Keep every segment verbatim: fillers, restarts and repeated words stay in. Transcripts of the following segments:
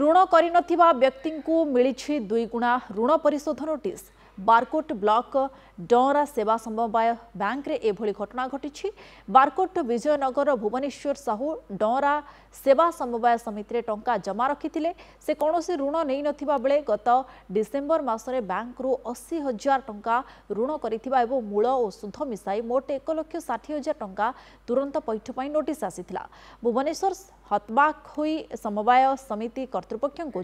ऋण करिनथिबा व्यक्तिंकु मिलिछि दुईगुणा ऋण परिशोध notice. Barkot block डरा सेवा समवाय बैंक रे एभली घटना घटी। बारकोट विजयनगर भुवनेश्वर साहू डरा सेवा समवाय समिति टंका जमा रखी से कौन ऋण नहीं नथिबा बेले गत डिसेंबर मासरे बैंक रु अशी हजार टंका ऋण करिथिबा एवं मूल और सुध मिसाई मोट एक लक्ष षाठी हजार टंका तुरंत पैठ पई नोटिस आसीथिला। भुवनेश्वर हतबाक होई समवाय समिति कर्तृपक्षको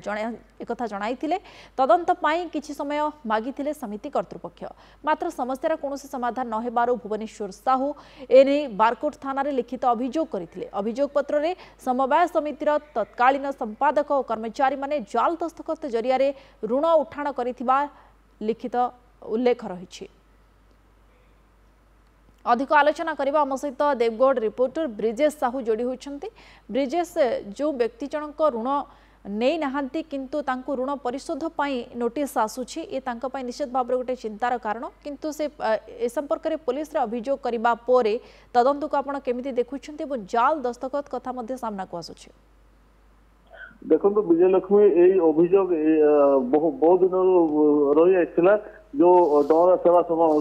एक जणाइथिले। तदंत पई किछि समय मागिथिले समिति कर्तृपक्ष, मात्र समस्या कौन समाधान न होबारु भुवनेश्वर साहू एने बारकोट थाना रे लिखित अभियोग करथिले। अभियोग पत्र रे समवाय समितिर तत्कालीन संपादक और कर्मचारी माने जाल दस्तखत जरिया रे ऋण उठाण करथिबा लिखित उल्लेख रहिछि। अधिक आलोचना करबा हम सहित देवगढ़ रिपोर्टर ब्रिजेश साहू जोड़ी होइछन्ती। ब्रिजेश, जो व्यक्ति जनक ऋण नहीं नहांती किंतु तांको ऋण परिशोध पाई नोटिस आसूची, ये तांका पाई निश्चित भाव गोटे चिंतार कारण, किंतु से ए संपर्क में पुलिस अभियोग करबा परे तदंत को आपण केमिति देखुछन्ती और जाल दस्तखत कथा मध्ये सामना को आसूची? देखो विजयलक्ष्मी, यही अभियोग बहुत दिन रही आइला। जो डरा सेवा सेवा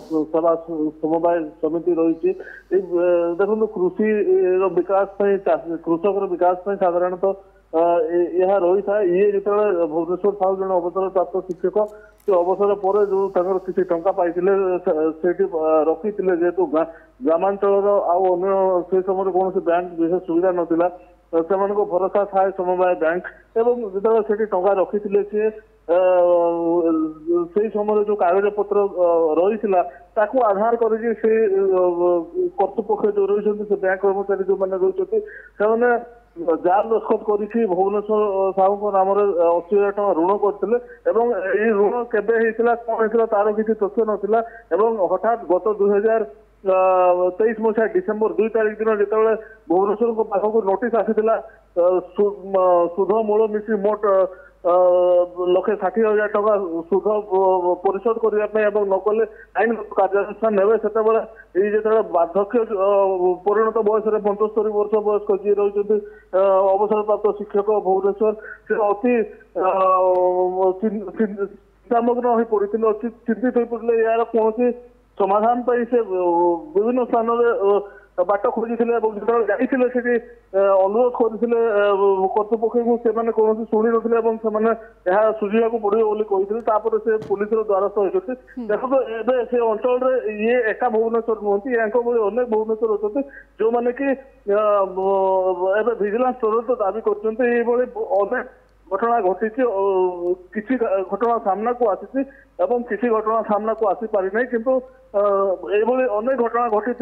समवाय समिति रही है, देखो कृषि विकास कृषक विकास साधारणतः यह रही था। ये जो भुवनेश्वर साहू जन अवसर प्राप्त शिक्षक से अवसर पर जो किसी टंका पाई से रखी जेहेतु ग्रामांचल आई समय कौन बैंक विशेष सुविधा नाला से भरोसा थाए समवाय बैंक एवं जो से टंका रखी सी से समय जो कागज पत्र रही आधार करके कर्तृपक्ष जो रही से बैंक कर्मचारी जो मैंने रही जाल दस्खत कर भुवनेश्वर साहू नाम अशी हजार टाँग ऋण करते। ऋण केवेला कौन होता तार किसी तथ्य नाला। हठात गत दुई हजार तेईस मसीहा डिसेम्बर दुई तारिख दिन जो भुवनेश्वर पाखक नोटिस आसाला सुध मूल मिसी मोट लक्षे षाठी हजार टका सुध परिशोध करने नकले आईनगत कार्यानुष्ठान ने से बार्धक्य परिणत बयस पंचस्तरी वर्ष वयस्क जी रही अवसरप्राप्त शिक्षक भुवनेश्वर से अति चिंतामग्न हो पड़े, अति चिंतित हो पड़े। यार कौन समाधान से विभिन्न स्थान बाट खोजी जो जाते अनुरोध करते कर्तृपक्ष कौन शुणी ना सुझाव को पड़े से पुलिस द्वारस्थ होती। देखो एवं से अंचल ये एका भुवनेश्वर नुहति, या अनेक भुवनेश्वर अच्छा जो मैंने कि भिजिलांस तदंत दावी कर घटना घटी किसी घटना सामना को आसी किसी घटना सामना को आसी पारी नहीं, किंतु एभली अनेक घटना घटी।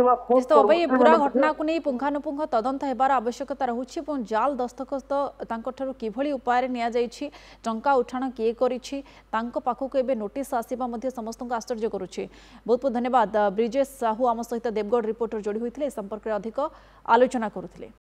तो भाई पूरा घटना को नहीं पुंखानुपुंख तदंत होबार आवश्यकता रहुछि। जाल दस्तखत तांको ठरु किभली उपाय निया जाइछि, टंका उठाण किए करिछि, तांको पाखकु एबे नोटिस आसीबा मध्ये समस्तक आश्चर्य करुछि। बहुत बहुत धन्यवाद ब्रिजेश साहू आम सहित देवगढ़ रिपोर्टर जोड़ी होइथिले, संपर्क रे अधिक आलोचना करुथिले।